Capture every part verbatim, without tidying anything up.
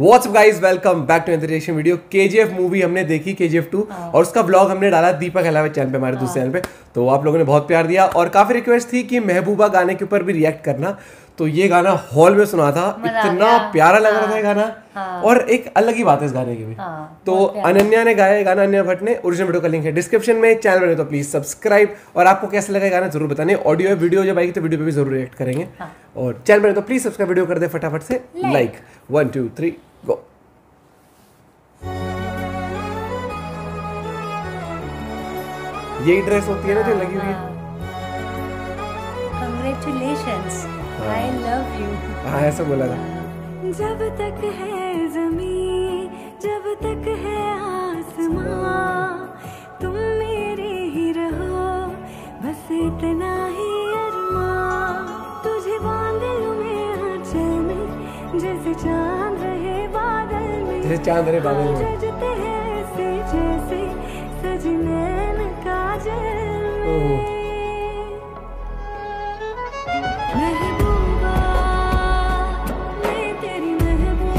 WhatsApp guys, welcome back to another reaction video. KGF movie हमने देखी, KGF two, और उसका ब्लॉग हमने डाला दीपक अहलावत चैनल पे, हमारे दूसरे चैनल पे। तो आप लोगों ने बहुत प्यार दिया और काफ़ी रिक्वेस्ट थी कि महबूबा गाने के ऊपर भी रिएक्ट करना, तो ये गाना हॉल में सुना था, इतना प्यारा लग रहा था ये गाना। हाँ। और एक अलग ही बात है इस गाने की भी। हाँ। तो अनन्या ने गाया गाना, अनन्या भट्ट ने। ओरिजिनल वीडियो का लिंक है डिस्क्रिप्शन में। चैनल बने तो प्लीज सब्सक्राइब, और आपको कैसा लगा गाना जरूर बताने। ऑडियो वीडियो जब आएगी तो वीडियो पे भी जरूर रिएक्ट करेंगे। हाँ। और चैनल बने तो प्लीज सब्सक्राइब, वीडियो कर दे फटाफट से like. One two three go. यही ड्रेस होती है ना जो लगी हुई है। Congratulations, I love you। हाँ, ऐसा बोला था। जब तक है ज़मीन, जब तक है आसमां, तुम मेरे ही रहो, बस इतना ही अरमां। तुझे बांध लूं मैं आंचल में, जैसे चांद रहे बादल में, जैसे चांद रहे बादल में, सजते हैं ऐसे जैसे सजनैन काजल में।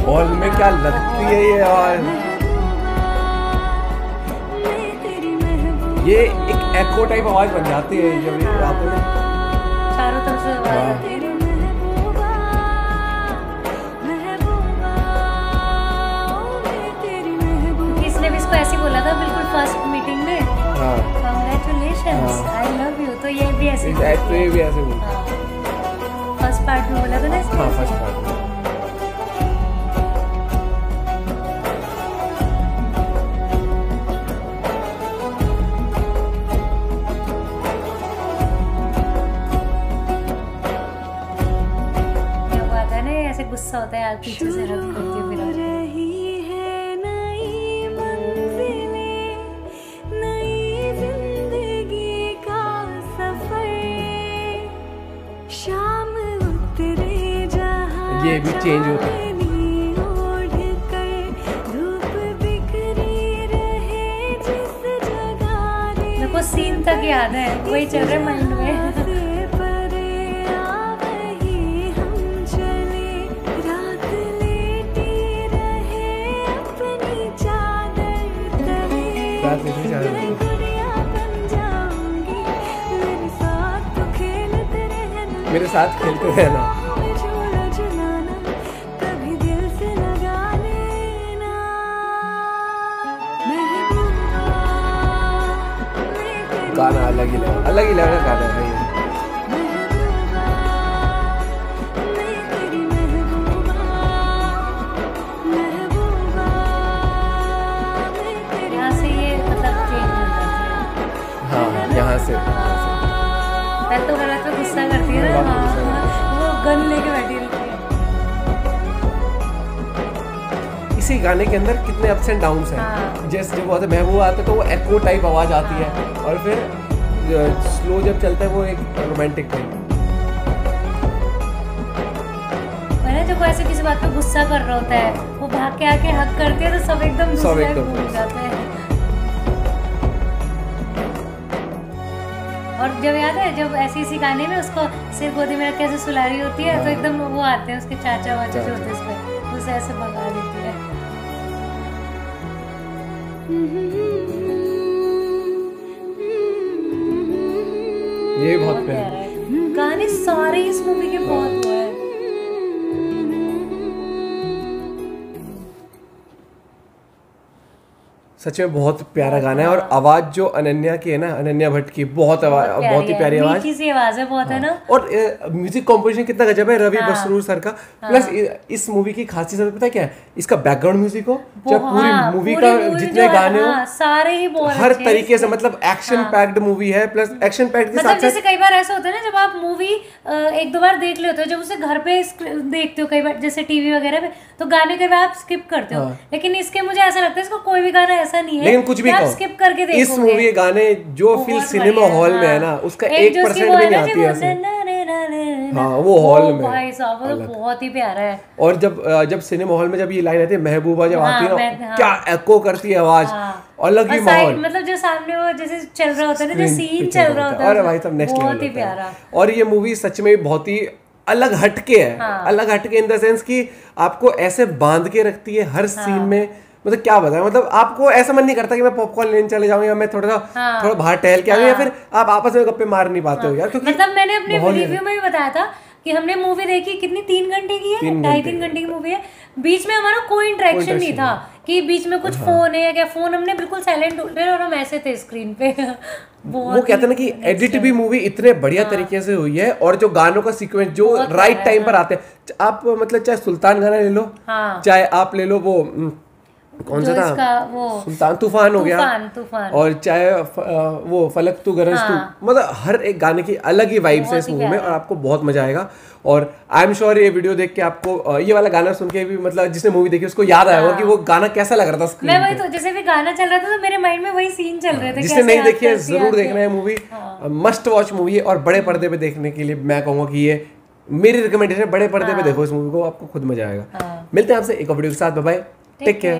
हॉल में क्या लगती है ये हॉल, ये एक एको टाइप आवाज बन जाती है जब ये रात में चारों तरफ से आवाज आती है। इसने भी इसको ऐसे बोला था बिल्कुल फर्स्ट मीटिंग में। हाँ। Congratulations, I love you। तो ये भी ऐसे, ये भी ऐसे बोला फर्स्ट पार्ट में बोला था ना। हाँ, फर्स्ट पार्ट। गुस्सा होता है पीछे से रख करती है। फिर ये भी चेंज होता है। देखो सीन तक याद है, वही चल रहा है माइंड में। मेरे साथ खेलते रहना, कभी दिल से लगा लेना। गाना अलग ही लगा, अलग ही लगा गाना है। यहाँ से मैं तो गलत पे गुस्सा करती है ना। वो गन लेके बैठी रहती। इसी गाने के अंदर कितने अप्स एंड डाउन्स हैं। जैसे जब आते महबूबा आते तो वो एको टाइप आवाज आती है, और फिर स्लो जब चलता है वो एक रोमांटिक टाइप। मैंने जब ऐसे किसी बात पे गुस्सा कर रहा होता है, वो भाग के आके हक करते हैं, तो सब एकदम सब एकदम भूल जाते हैं। और जब याद है जब ऐसी इसी गाने में उसको सिर्फ गोदी में रख के ऐसे सुला रही होती है, तो एकदम वो आते हैं उसके चाचा वाचा जो होते हैं, उसमें उसे ऐसे भगा देती है। ये बहुत प्यारा है। गाने सारे इस मूवी के बहुत हुए हैं। सच में बहुत प्यारा गाना है, और आवाज जो अनन्या की है ना, अनन्या भट्ट की, बहुत आवाज, बहुत ही प्यारी आवाज है, बहुत है ना। और म्यूजिक कॉम्पोजिशन कितना गजब है रवि बसरूर सर का। प्लस इस मूवी की खासियत पता क्या है, इसका बैकग्राउंड म्यूजिक हो, जो पूरी मूवी का जितने गाने हो सारे ही हर तरीके से, मतलब एक्शन पैक्ड मूवी है। प्लस एक्शन पैक्ड के साथ जैसे कई बार ऐसा होता है ना, जब आप मूवी एक दो बार देख ले होते हो, जब उसे घर पे देखते हो कई बार जैसे टीवी वगैरह पे, तो गाने कई बार आप स्किप करते हो, लेकिन इसके मुझे ऐसा लगता है इसको कोई भी गाना ऐसा नहीं है, लेकिन कुछ भी स्किप करके देखोगे। इस मूवी गाने जो फील सिनेमा हॉल में है ना, उसका एक परसेंट भी नहीं आती है ऐसे। हाँ, वो हॉल में भाई साहब वो बहुत ही प्यारा है। और जब जब सिनेमा हॉल में जब ये लाइन आती है महबूबा जब आती है ना, क्या एको करती है आवाज, अलग ही माहौल। मतलब जो सामने वो जैसे चल रहा होता है ना, जो सीन चल रहा होता है, अरे भाई साहब नेक्स्ट लेवल। और ये मूवी सच में बहुत ही अलग हटके है, हाँ। अलग हटके इन द सेंस कि आपको ऐसे बांध के रखती है हर हाँ। सीन में, मतलब क्या बताएं, मतलब आपको ऐसा मन नहीं करता कि मैं पॉपकॉर्न लेने चले जाऊं या मैं थोड़ा सा हाँ। थोड़ा बाहर टहल के आ जाऊं हाँ। या फिर आप आपस में गप्पे मार नहीं पाते हाँ। हो यार, क्योंकि मतलब मैंने अपने रिव्यू में भी बताया था कि हमने मूवी देखी कितनी तीन घंटे की है, ढाई तीन घंटे की मूवी है, बीच में हमारा कोई इंटरेक्शन नहीं था कि बीच में कुछ फोन है या क्या, फोन हमने बिल्कुल साइलेंट और हम ऐसे थे स्क्रीन पे। वो कहते हैं ना कि एडिट भी मूवी इतने बढ़िया हाँ। तरीके से हुई है, और जो गानों का सीक्वेंस जो राइट टाइम पर आते हैं, आप मतलब चाहे सुल्तान गाना ले लो हाँ। चाहे आप ले लो वो कौन सा था सुल्तान तूफान हो गया तुफान, तुफान। और चाहे वो फलक तू गरज हाँ। तू, मतलब हर एक गाने की अलग ही वाइब्स है इस मूवी में और आपको बहुत मजा आएगा। और आई एम श्योर ये वीडियो देख के आपको ये वाला गाना सुन के भी मतलब जिसने मूवी देखी उसको याद आया होगा कि वो गाना कैसा लग रहा था स्क्रीन पे। मैं वही तो जैसे भी गाना चल रहा था तो मेरे माइंड में वही सीन चल रहे थे। जिसने नहीं देखी है जरूर देखना है, मूवी मस्ट वॉच मूवी है और बड़े पर्दे पे देखने के लिए मैं कहूँगा कि ये मेरी रिकमेंडेशन है, बड़े पर्दे पे देखो इस मूवी को, आपको खुद मजा आएगा। मिलते हैं आपसे एक वीडियो के साथ, बाय बाय, टेक केयर।